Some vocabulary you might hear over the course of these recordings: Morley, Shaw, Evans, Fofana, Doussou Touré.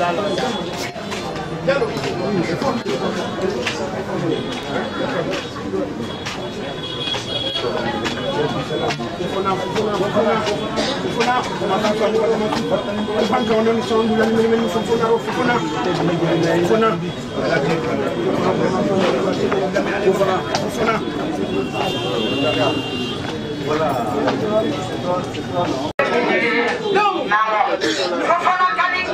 Voilà.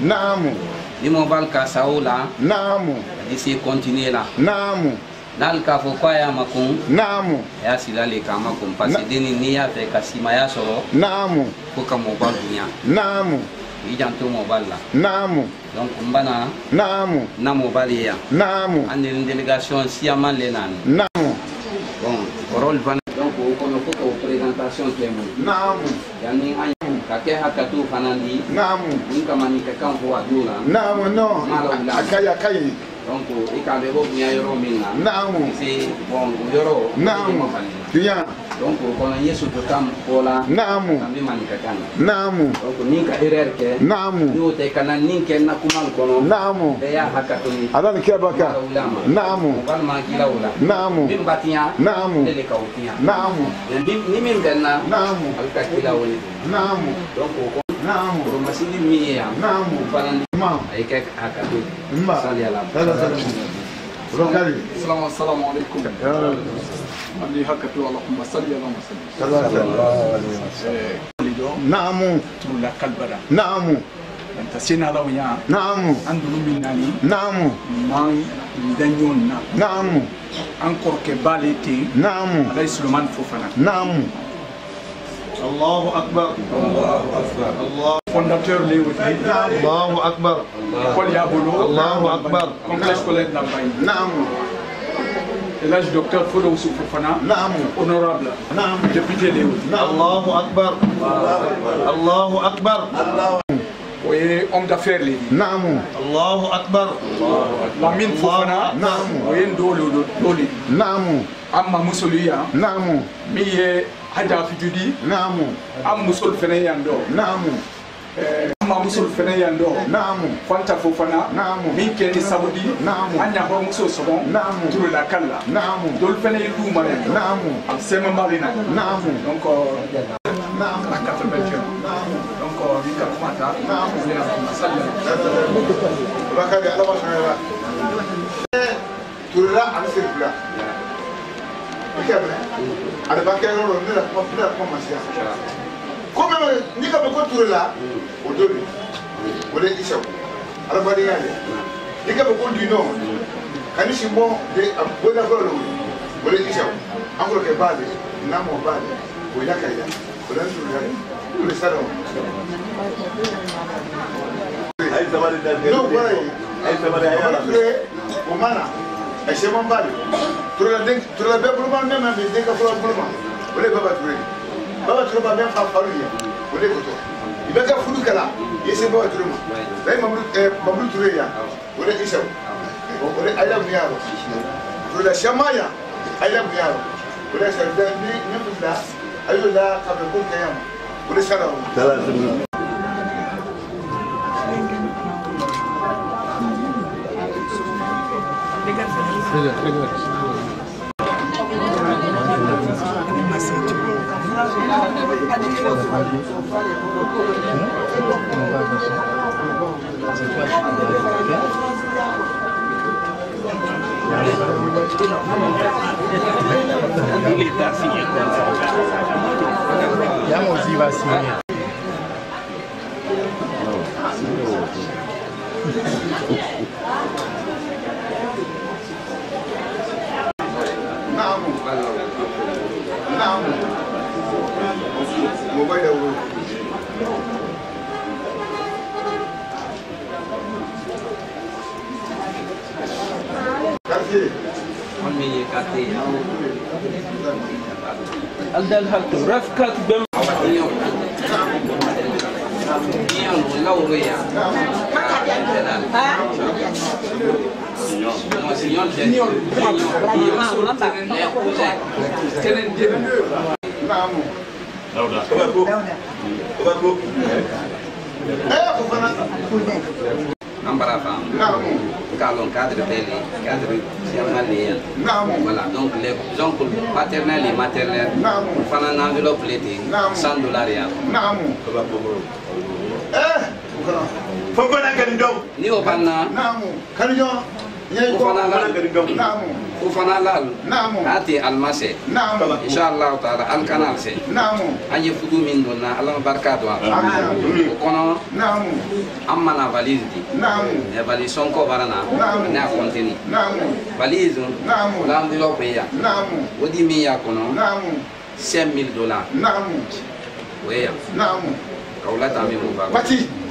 Naamu. Ni mobile ka saola. Naamu. Disi continuer là. Naamu. Nal ka foko ya makun. Naamu. Ya silale ka makun parce deni ni ya fe ka simaya solo. Naamu. Foka mobile dunya. Naamu. Ijanto mobile là. Naamu. Donc mbana. Naamu. Na mobile ya. Naamu. En une délégation siaman lenan. Naamu. Bon, rôle van donc on foka au présentation temo. Naamu. Yani Kake hakatu fanandi. Namu. Nika manika kampu aduna. Namu no. Akaya kai. Donc ikalebo nya yoro minna. Namu. Si bon yoro. Namu. Tiya. Donc kono Yesu to kam pola. Namu. Kambi manika kana. Namu. Donc nika irerke. Namu. Yote kana ninke na kumal kono. Namu. Deya hakatu ni. Adan kebaka. Namu. Ban magila ula. Namu. Bimbatiya. Namu. Dele kautiya. Namu. Nimin kana. Namu. Alkakila uli. Namu. Donc namu. Romasini miya. Namu. Falan imam. Ikek hakatu. Imam. Saliala. Salam alaikum. Ali hakatu Allahumma salli ala Muhammad. Sallallahu alaihi wasallam. Namu. Tula kalbara. Namu. encore que balété Fofana Allahu Akbar Allahu Akbar Allah fondateur Léoté Allahu Akbar Paul Yabolo Allahu Akbar complexe collègue d'Ambaye Naam et là docteur Doussou Fofana Naam honorable Naam député Léoté Allahu Akbar Allahu Akbar Allah oui, homme d'affaires les Naam Allahu Akbar la mine Fofana Naam oui ndolo doli Naam amma musuluya Naam miye Haja Fidjudi, Namu, Amusul Feneyando, Namu, Mamusul Feneyando, Namu, Fanta Fofana, Namu, Minkeni Saudi, Namu, Anya Homuso Sabon, Namu, Tulakala, Namu, Dolphene Luma, Namu, Sema Marina, Namu, donc Namu, la carte belgique, donc Vika Mata, Namu, la alors pas qu'elle on ne la pas faire comme ni comme là au début on est ici alors pas dire ni comme du nom quand ils sont bons des bon d'accord on est ici encore que base n'a mon base on y a qu'à y on le salon non voilà on va et c'est mon bal. Tu l'as bien pour moi, même avec des capots pour moi. Vous voulez pas trouver. Pas trouver bien par famille. Vous voulez quoi? Il va faire foutre là. Et c'est bon à tout le monde. Là, il m'a voulu trouver là. Vous voulez qui ça? Vous voulez aller à Miao. Vous voulez Chamaya. Aller à Miao. Vous voulez servir même tout là. Allez là, comme le bon Kayam. Vous voulez ça là. Voilà, donc les oncles paternels et maternels, on fait un enveloppe l'été, 100 dollars. Fofana lal ati almasé inshallah taala al kanal se anye fudu min donna allah barka do kono amma na valise di e valise sonko barana na kontini valise l'enveloppe ya wodi mi ya kono 5000 dollars weya kaula ta mi mo ba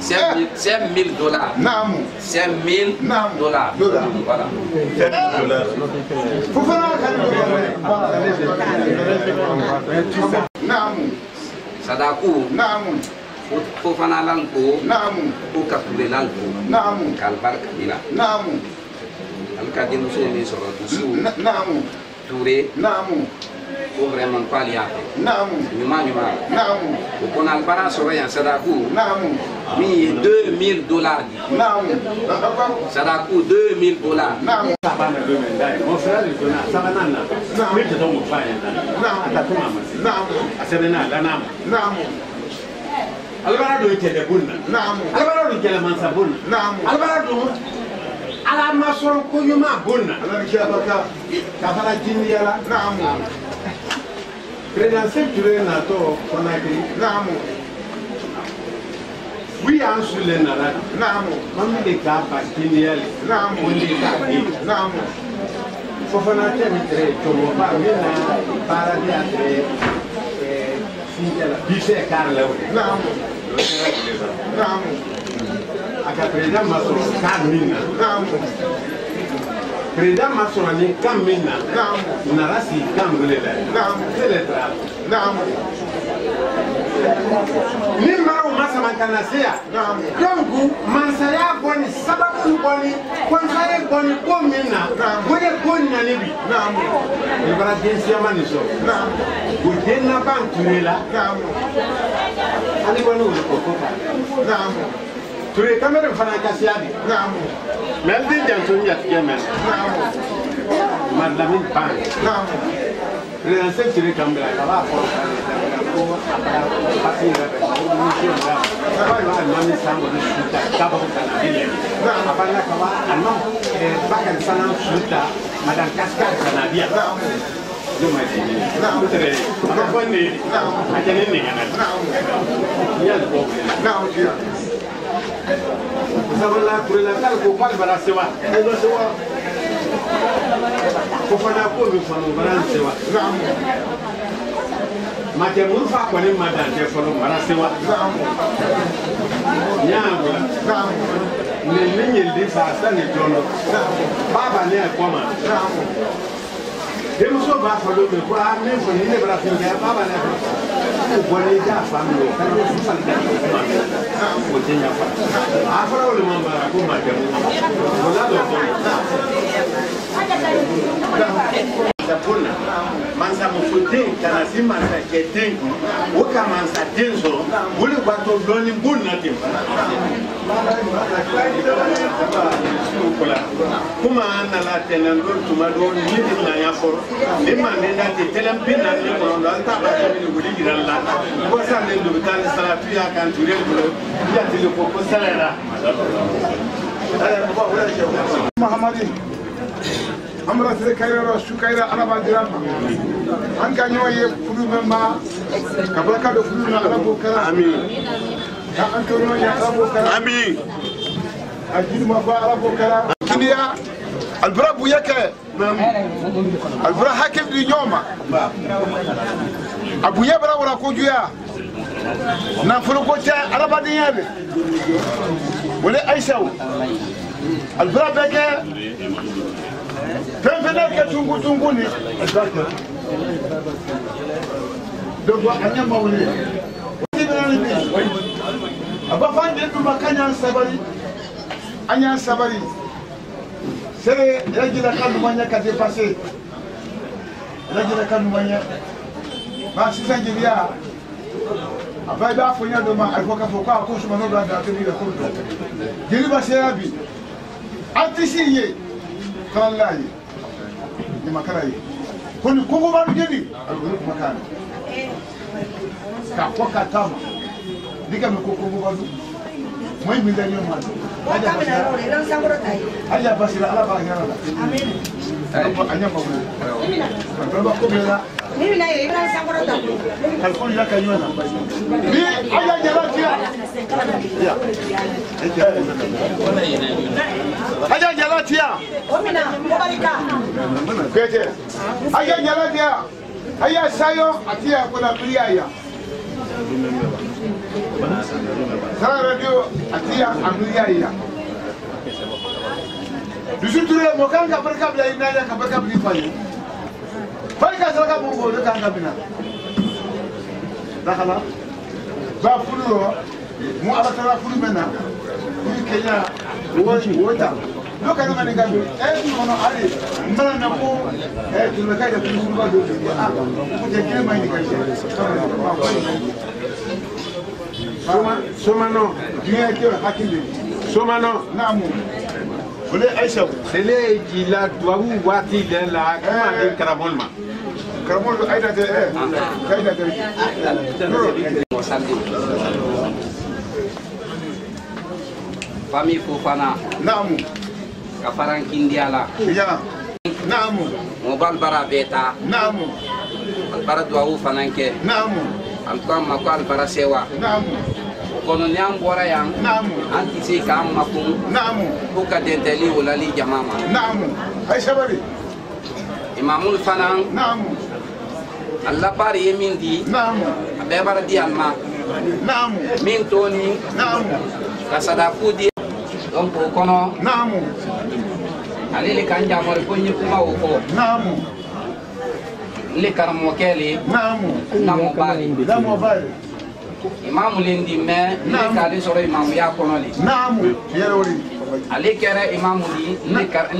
5000 dollars. Naam. 5000 dollars. Voilà. Naam. Sadaku. Naam. Fofana lanko. Naam. Okakule lanko. Naam. Kalbar kabila. Naam. Alkadim Soli soro Doussou. Naam. Touré. Naam. Vraiment pas lié. On a le parent sur rien, Sadakou. Mais 2000 dollars. Sadakou, 2000 dollars. Mon frère, il donna Savanana. Mais je donne mon frère. Alvarado était de Bouna. Alvarado était de Mansabouna. Alvarado. Ala mason ko yuma bonna ala ki abaka ka fala jinni yala naamu prenancé tu renato konakri naamu wi an Famille Fofana. Namu. Kafaran Kindiala. Ya. Namu. Mobal bara beta. Namu. Bara duawu fananke. Namu. Antoine Makwal bara sewa. Namu. kono nyambora yang namu antisi kam makum namu buka denteli ulali jamama namu ay sabari imamul fana namu Allah bari mindi namu abebara di alma namu mintoni namu kasada fudi dompo kono namu alili kanja mor kunyi kuma uko namu le karamo kele namu namu bari namu bari Imam Lindi mais le carré sur Imam Yakonoli. Namu, Yeroli. Allez, carré Imam Lindi,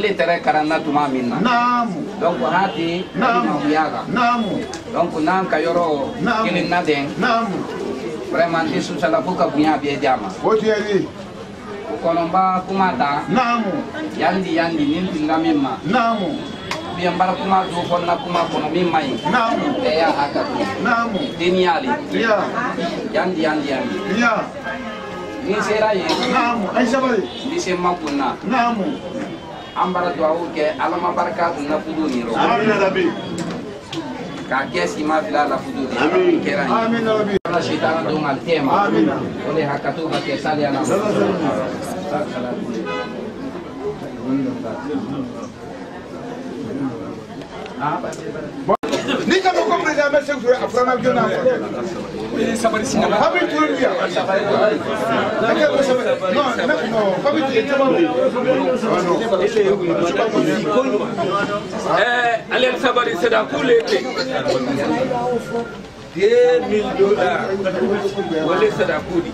les terres Karanatouma Mina. Namu, donc on a dit Namu Yaga. Namu, donc on a un Kayoro, Kilinadin. Namu, vraiment, je suis à la boucle à Bia Biedama. Colomba Kumada. Namu, Yandi Yandi, Nintingamima. Namu. Biambara kuma dofon na kuma kono mi mai namu e ya akatu namu deniali ya yandi yandi yandi ya ni sera ye namu aisha bari ni sema kuna namu ambara duau ke alama barakatu na fuduni ro amin rabbi ka kesi ma bila la fuduni amin kerani amin rabbi na shitana dunga tema amin ole hakatu ba ke sali ana ni kama comprendre la messe sur Afrana Jona. Et ça va ici. Habit tout le dia. Non, habit et allez sabari c'est dans tous les pays. 10 000 $. Voilà c'est dans Koudi.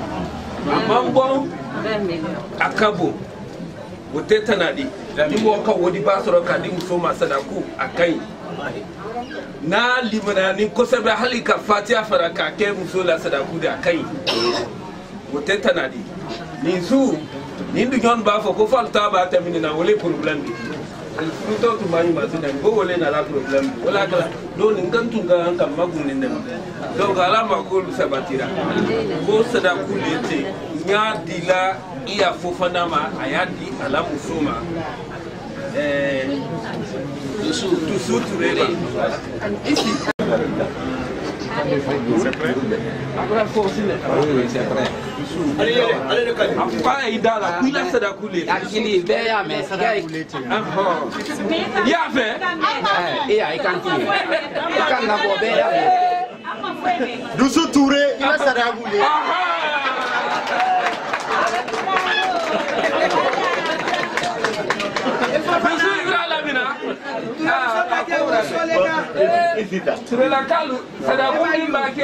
Mambo 20 000. Akabo. Uteta nadi. Ni waka wodi basoro kadi musoma sadaku akai na limana ni kosaba halika fatia faraka ke musola sadaku da akai uteta nadi ni zu ni ndujon ba fo ko falta ba tamini na wole problem bi al fruto to mani mazina go wole na la problem wala kala don ngantunga kan magunin nan don gala makul sabatira ko sadaku lete nya dila iya Fofana ma ayadi alamu soma Doussou Touré ici c'est prêt après forcine oui c'est prêt allez allez le calme pas ida la kula sadakulé akili beya mais sadakulé ya fait et ay kan kan na bo beya Doussou Touré ila sadakulé sur la cale, c'est d'abord il marquait 2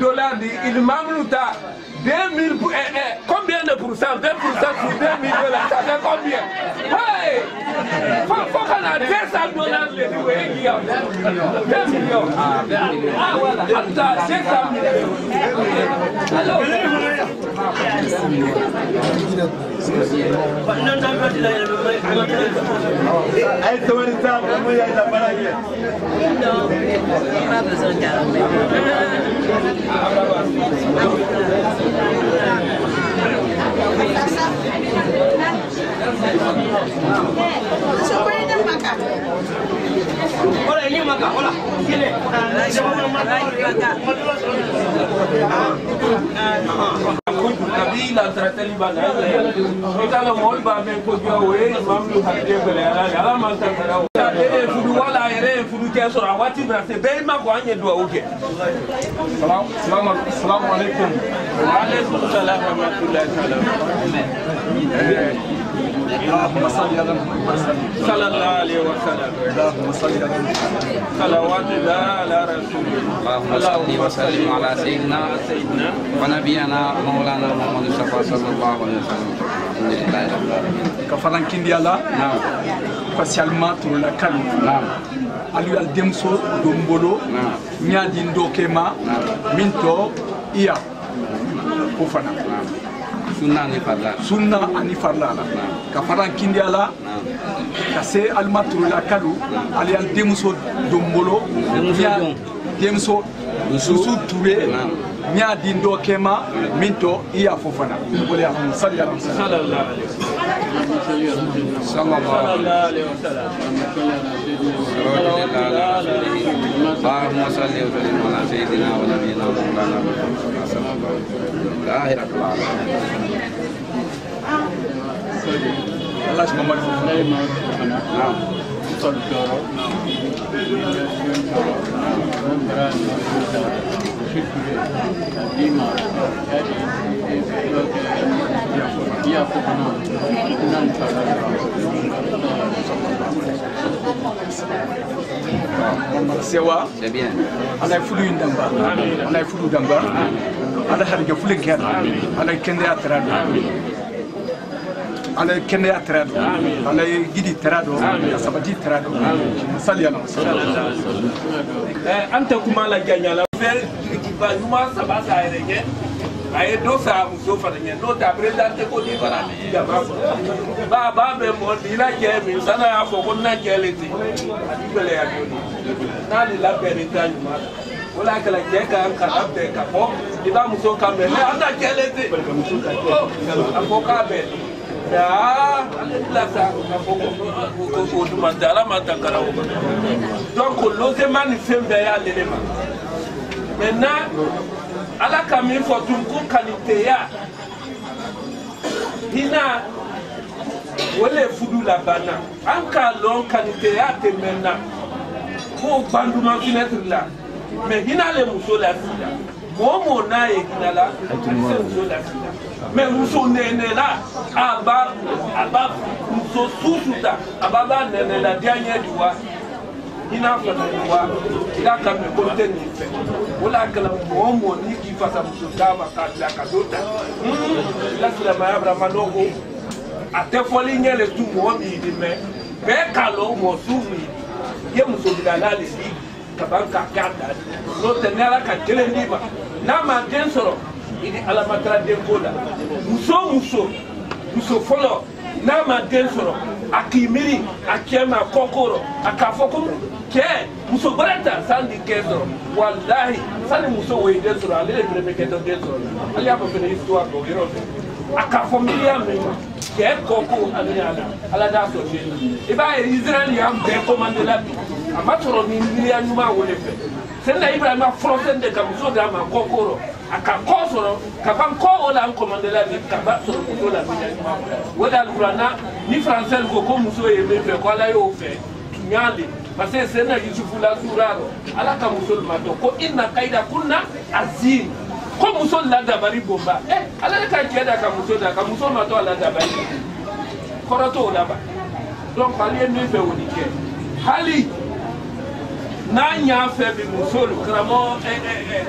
000 $ il manque ta 2 000 combien de pourcents 20% sur 2 000 $, ça fait combien? Hey, faut qu'on a 200 $ les millions, 2 millions, ah voilà, 200 millions. Voilà, il a traité les bagages. Et quand le monde va bien pour dire, oui, il m'a mis au quartier de l'air. Il a manqué de l'air. Il a dit, il faut nous voir la haine, il faut nous dire, sur la voiture, c'est bien, il m'a gagné de l'air. Salam alaikum. Alaikum salam rahmatullahi salam. اللهم صل على محمد صلى الله عليه وسلم اللهم صل على صلوات الله على رسول الله اللهم صل على سيدنا ونبينا مولانا محمد صلى الله عليه وسلم الحمد لله رب العالمين كفران كندي الله نعم spécialement pour la calme نعم علي الدمسو دومبولو نعم نيادي ندوكما منتو يا Fofana sunna ani farla la kafaran kindi ala kase almatru la kalu ali al demuso dombolo demso Doussou Touré nya dindo kema minto iya Fofana bole afun sallallahu alaihi wasallam sallallahu alaihi wasallam allahumma salli wa sallim ala sayyidina wa nabiyina maulana muhammad c'est quoi? C'est bien. On a foulu une damba. On a foulu damba. On a hargué foulu quatre. On a kendé à trado. On a kendé à trado. On a guidi trado. On a sabati trado. Salam. Ante kuma la ganya la. Numa sabasa ereke, aye dosa musofa nyenye, nota presente kodi bara njiga mapo. Ba ba me moni la jemi, sana ya foko na jeleti. Adibele ya kodi. Nani la perita numa. Ola kala jeka kanapte kapo, iba musoka me. Anda jeleti. Apoka be. Ya, la sa kapo ko du mandala matakara wo. Donc l'ose manifeste derrière l'élément. Maintenant, à la caméra, il faut une qualité. Il y a des foudous là-bas. Encore une qualité maintenant. Pour bandu ma fenêtre là. Mais il y a les mousseaux là. Moi, mon âge est là. Mais mousseaux n'est là. Abba, abba, mousseaux sous-souta. Abba, n'est la dernière du roi. Ina fana kwa ila kama kote ni fe wala kala mwomo ni kifasa msukama katika kaduta la sala maabra manogo atefoli nyele tu mwomi idime be kalo mosumi ye msudila lali kabanka kada no tenela katele niba na madensoro ili alama trade kola muso follow na madensoro akimiri akema kokoro akafoku ke muso barata sandi kedo wallahi sani muso we desoro ale preme kedo desoro ali apo fene histoire go yero akafamilia me ke koko aliana ala da so je iba Israel yam be commande la amatoro ni milia nyuma wole fe senda Ibrahim afroten de kamuso dama kokoro akakosoro kabanko ola commande la bi kabaso muso la bi nyuma wala qurana ni français go ko muso e me fe ko ala yo fe nyali parce que c'est na Yusufu la suraro ala ka musulma to ko inna qaida kunna azim ko musul la dabari bomba ala ka jeda ka musul da ka musul ma to ala dabari koroto la ba donc ali ne fe woni ke hali nanya fe bi musul kramo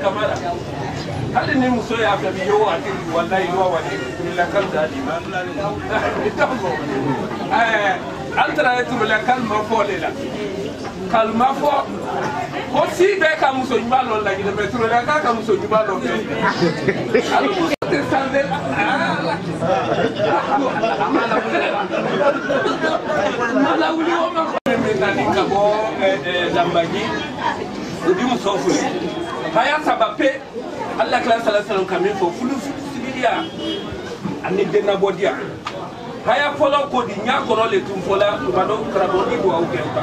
kamara hali ni musul ya fe bi yo ati wallahi wa wali illa kan dalima Altra est le calme fort là. Calme fort. Aussi bien qu'à Mousso Dubalo, la guide, mais tout le cas qu'à Mousso Dubalo. Alors, vous êtes sandé là. Mala Ouli, on m'a fait maintenant les cabons d'Ambagui. Ou du Mousso Foulé. Haya Sabapé, à la classe à la salle en camion, il faut Foulou Sibilia. Annie Denabodia. Haya follow ko di nya ko le tum fola to bado kraboni bo au kenta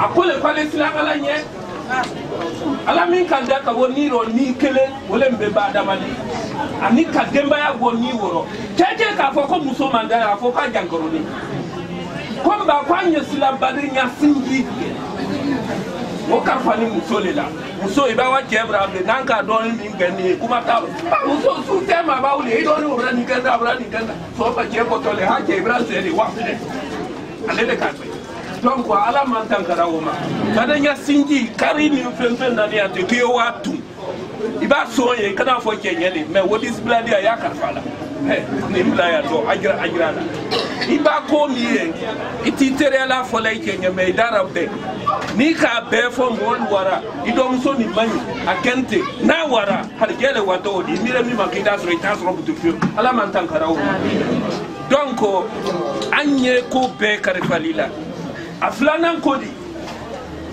akole pale silama la nye ala min kan da ka woni ro ni kele wole mbe ba adamadi ani ka demba ya woni woro tete ka foko muso manda afo ka jangoro ni ko ba kwa nye silam badri nya singi o ka fani muso le la muso iba wa jebra be nanka don min gani kuma ta muso su tema ba ule ido ni obra ni kenda obra ni kenda so ba jebo to le ha jebra se le wa ale le ka to donc ala man tankara woma kada nya sinji kari ni fenfen na ni ate ki o atu iba so ye kada fo kenye le me wo dis bladi ya ka fala ni blaya to ajra na iba ko mi e ititere la fo le kenye me darabde Nika perform one wara, it don't so need money. I can't take now. Wara had get a water, the mirror makidas returns from the field. Alamantankara. Donko Anyeko Baker Falila. Aflanan Kodi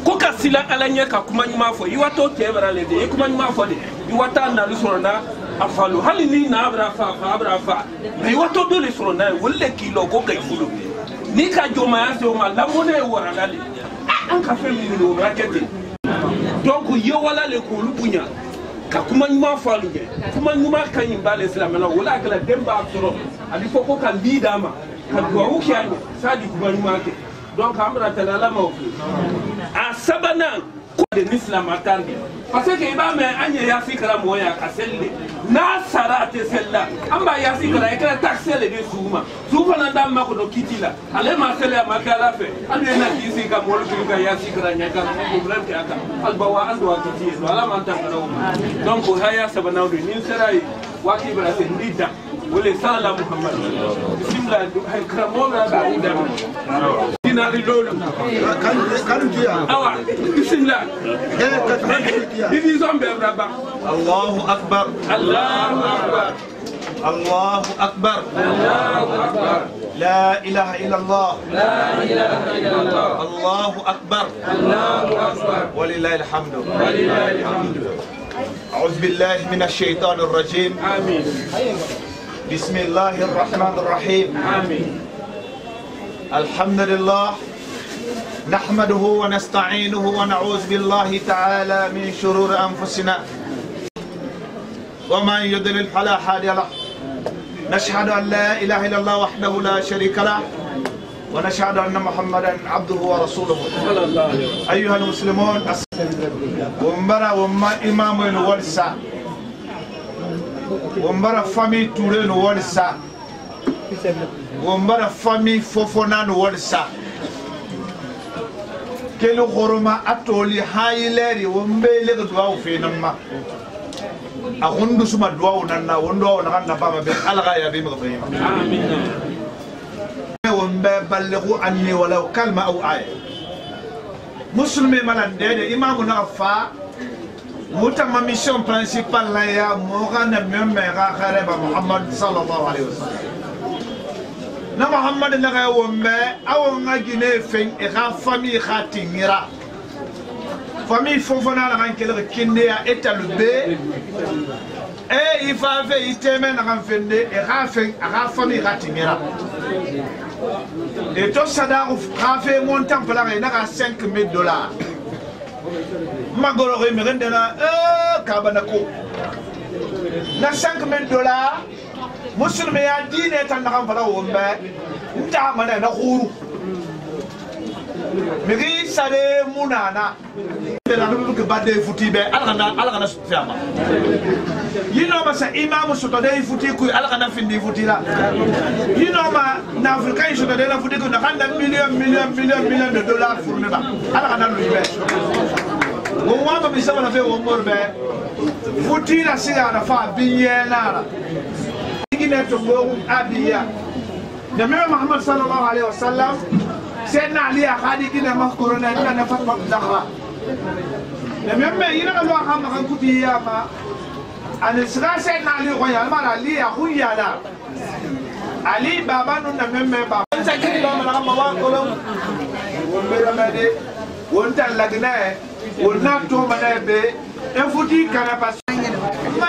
Coca Silla Alanya Kakumanuma for you are told to ever a lady, Ekumanuma for the iwata na lusorona afalu halini na abra fa me iwato do lusorona wolle kilo ko kay fulu ni ka joma aso ma lamone wora dali an ka femi ni do rakete donc yo wala le ko lubunya ka kuma nyuma falu be kuma nyuma kanyimba le islam na wala kala demba abtoro ali foko ka lidama ka do wuki ani sadi kuma nyuma ke donc amra talala mawfi a sabana de l'islam attendait parce que Imam Anya Yasikra moya kaselle na sarate sella amba Yasikra ekra taxelle de souma souma na damma ko kitila ale masela makala fe ale na kisika mol kika Yasikra nyaka problem ke aka albawa andwa kitizo ala manta karaw donc haya sabana de ninserai wati bra se ndida wole sala Muhammad bismillah hay kramona da udam الله أكبر الله أكبر الله أكبر لا إله إلا الله لا إله إلا الله الله أكبر الله أكبر ولله الحمد ولله الحمد أعوذ بالله من الشيطان الرجيم آمين بسم الله الرحمن الرحيم آمين الحمد لله نحمده ونستعينه ونعوذ بالله تعالى من شرور أنفسنا ومن يضلل فلا هادي له نشهد أن لا إله إلا الله وحده لا شريك له ونشهد أن محمدا عبده ورسوله أيها المسلمون ومبارك إمامنا ورسا ومبارك فامي تولين ورسا Wombara famille Fofana no walsa Kelo horoma atoli haileri wombele ko duwa ofenamma Agundu suma duwa onanna wondo onanna baba be alga ya be mabema Amin Wombe ballighu anni walaw kalma aw aya Muslimi malandede imamu na fa Muta ma mission principale la ya mogana meme ga khareba Muhammad sallallahu alaihi wasallam na Muhammad naga wombe awon agine fen e ga famille khatingira famille Fofana la kan kele kinde ya etalbe e ifa fe iteme na kan fende e ga fen aga famille khatingira et to sada ga fe mon temple la naga $5000 magoro me rendena ka banako na $5000 Muslim ya dine tan na fara womba nta mana na khuru miri sare munana na dum ke bade futi be algana sutama yino ma sa imam sutade futi ku algana findi futi la yino ma na africain sutade la futi ku na kanda million $1 furne ba algana lu be wo wa ba mi sa na fe womor be futi la siga na fa biye na Le même Mohammed sallallahu alayhi wa sallam, c'est Nali à Hadi qui n'a pas corona, il n'a pas de Zahra. Le même, il n'a pas de Zahra. En Israël, c'est Nali royalement Ali à Houyana. Ali Baba nous n'a même pas. On s'est dit, on a un moment colon. On me demandait, on t'a l'agné, on a tout manébé, et vous dites qu'elle a passé. على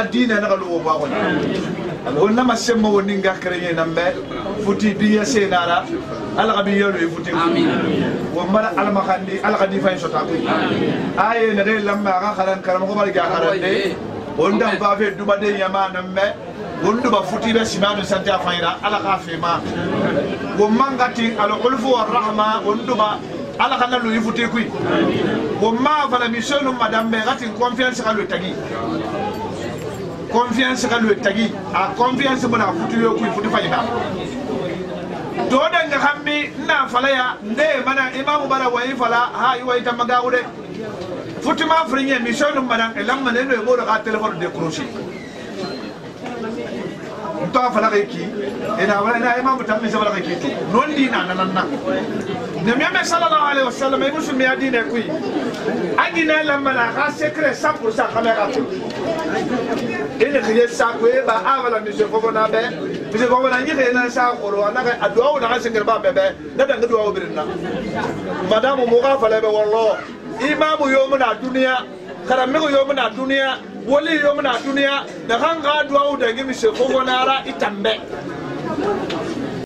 الدين أنا قالوا باقول قلنا ما سموا ونينجا كريين نمبر فوتي بيا سينارا على قبيلة فوتي ومبارا على مخاندي على قدي فين شطابي أي نري لما عقارن كلام قبل جاهرن دي وندم بافي دوبا دي يما نمبر وندم بفوتي بس ما نسنت أفينا على كافي ما ومانغاتي على قلفو الرحمة وندم Allah kana lui voter qui. Comment va la mission de Madame Berati confiance à le tagi. Confiance à le tagi. A confiance pour la future qui faut faire. Dodan Hambi na falaya ne mana imam bara wayi fala ha iwayi tamaga ure. Futima fringe mission de Madame Elam Maneno et Mora téléphone décroché. Toi fala qui et na na imam tammi sa fala qui. Non di na na na. Ne m'a pas sallallahu alayhi wa sallam, mais vous m'avez dit que oui. Agina la mala, secret 100% caméra. ele kile sakwe ba avala misi Fofana be misi Fofana nyire na sakoro anaka aduwa na kasengere ba bebe na dangu duwa obirina madamu muga fala be wallo imamu yomu na dunia karamego yomu na dunia wali yomu na dunia na kanga aduwa udangi misi Fofana ra itambe